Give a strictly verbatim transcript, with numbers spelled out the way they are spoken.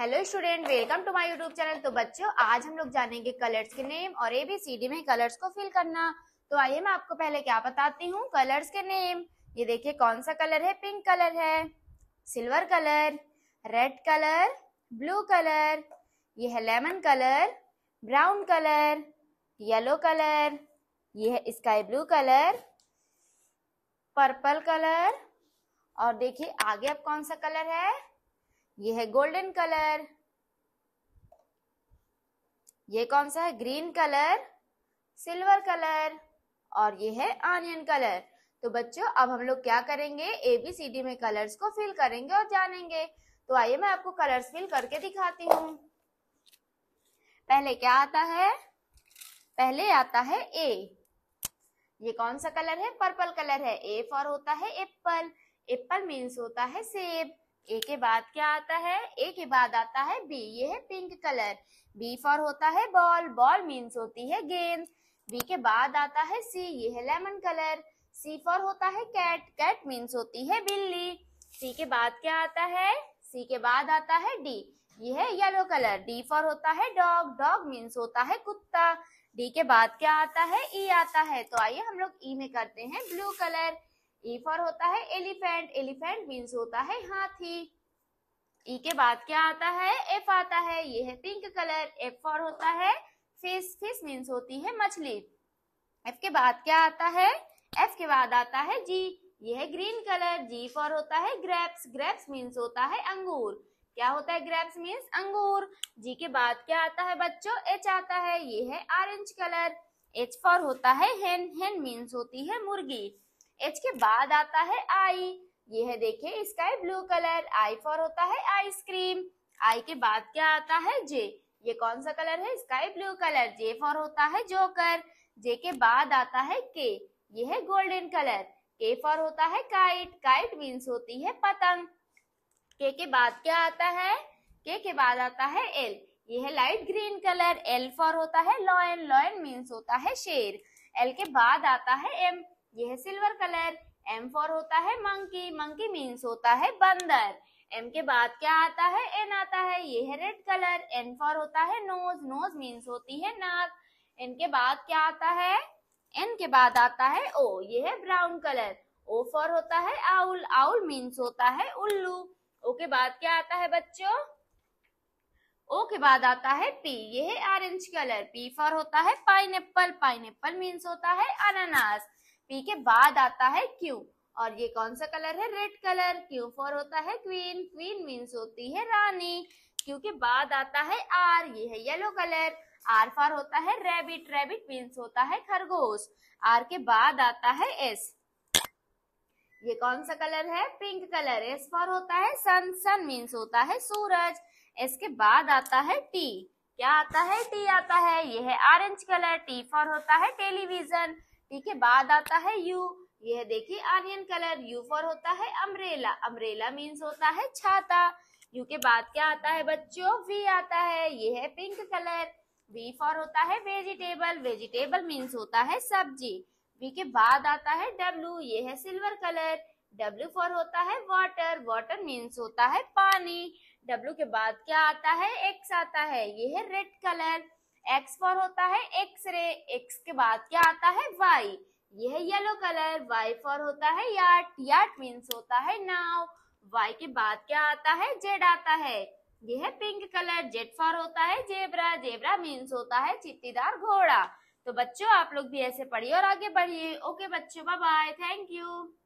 Hello student, welcome to my YouTube channel. तो बच्चों, आज हम लोग जानेंगे कलर्स के नेम और एबीसीडी में कलर्स को फिल करना। तो आइए मैं आपको पहले क्या बताती हूँ, कलर्स के नेम। ये देखिए कौन सा कलर है, पिंक कलर है, silver colour, red colour, blue colour, ये है lemon colour, brown colour, yellow colour, ये है sky blue colour, purple colour, और देखिए आगे अब कौन सा कलर है, ये है गोल्डन कलर, ये कौन सा है, ग्रीन कलर, सिल्वर कलर, और ये है ऑनियन कलर। तो बच्चों, अब हम लोग क्या करेंगे, एबीसीडी में कलर्स को फिल करेंगे और जानेंगे। तो आइए मैं आपको कलर्स फिल करके दिखाती हूँ। पहले क्या आता है, पहले आता है ए। ये कौन सा कलर है, पर्पल कलर है। ए फॉर होता है एप्पल, एप्पल मीन्स होता है सेब। ए के बाद क्या आता है, ए के बाद आता है बी। ये है पिंक कलर, बी फॉर होता है बॉल, बॉल मीन्स होती है गेंद। बी के बाद आता है सी, ये है लेमन कलर, सी फॉर होता है कैट, कैट मीन्स होती है बिल्ली। सी के बाद क्या आता है, सी के बाद आता है डी, ये है येलो कलर, डी फॉर होता है डॉग, डॉग मीन्स होता है कुत्ता। डी के बाद क्या आता है, ई आता है। तो आइए हम लोग ई में करते हैं ब्लू कलर। ई फॉर होता है एलिफेंट, एलिफेंट मीन्स होता है हाथी। ई के बाद क्या आता है, एफ आता है, ये है पिंक कलर, एफ फॉर होता है फिश, फिश मीन्स होती है मछली। एफ के बाद क्या आता है, एफ के बाद आता है जी, ये है ग्रीन कलर, जी फॉर होता है ग्रेप्स, ग्रेप्स मीन्स होता है अंगूर। क्या होता है, ग्रेप्स मीन्स अंगूर। जी के बाद क्या आता है बच्चों, एच आता है, ये है ऑरेंज कलर, एच फॉर होता है हेन, हेन मीन्स होती है मुर्गी। एच के बाद आता है आई, ये है देखिए sky blue colour, I for होता है आइसक्रीम। आई के बाद क्या आता है जे, ये कौन सा कलर है, sky blue colour, J for होता है जोकर। जे के बाद आता है के, ये है गोल्डन कलर, के फॉर होता है काइट, काइट मीन्स होती है पतंग। के के बाद क्या आता है, के के बाद आता है एल, ये है light green colour, L for होता है लॉयन, लॉयन मीन्स होता है शेर। एल के बाद आता है एम, ये है सिल्वर कलर, एम फॉर होता है मंकी, मंकी मीन्स होता है बंदर। एम के बाद क्या आता है, एन आता है, ये है रेड कलर, एन फॉर होता है नोज, नोज मीन्स होती है नाक। एन के बाद क्या आता है, एन के बाद आता है ओ, ये है ब्राउन कलर, ओ फॉर होता है आउल, आउल मीन्स होता है उल्लू। ओ के बाद क्या आता है बच्चों, ओ के बाद आता है पी, ये है ऑरेंज कलर, पी फॉर होता है पाइनएप्पल, पाइनएप्पल मीन्स होता है अनानास। पी के बाद आता है क्यू, और ये कौन सा कलर है, रेड कलर, क्यू फॉर होता है क्वीन, क्वीन मीन्स होती है रानी। क्यू के बाद आता है आर, ये है येलो कलर, आर फॉर होता है रैबिट, रैबिट मीन्स होता है खरगोश। आर के बाद आता है एस, ये कौन सा कलर है, पिंक कलर, एस फॉर होता है सन, सन मीन्स होता है सूरज। एस के बाद आता है टी, क्या आता है, टी आता है, ये है ऑरेंज कलर, टी फॉर होता है टेलीविजन। टी के बाद आता है यू, ये है देखिए ऑनियन कलर, यू फॉर होता है अम्ब्रेला, अम्ब्रेला मीन्स होता है छाता। यू के बाद क्या आता है बच्चों, वी आता है, ये है पिंक कलर, वी फॉर होता है वेजिटेबल, वेजिटेबल मीन्स होता है सब्जी। वी के बाद आता है डब्लू, ये है सिल्वर कलर, डब्लू फॉर होता है वाटर, वाटर मीन्स होता है पानी। डब्लू के बाद क्या आता है, एक्स आता है, ये है रेड कलर, एक्स फॉर होता है एक्सरे। एक्स के बाद क्या आता है, वाई, ये है येलो कलर, वाई फॉर होता है याट, याट मीन्स होता है नाव। वाई के बाद क्या आता है, जेड आता है, ये है पिंक कलर, जेड फॉर होता है जेब्रा, जेब्रा मीन्स होता है चित्तीदार घोड़ा। तो बच्चों, आप लोग भी ऐसे पढ़िए और आगे बढ़िए। ओके बच्चों, बाय बाय, थैंक यू।